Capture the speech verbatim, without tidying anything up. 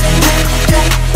We'll be right back.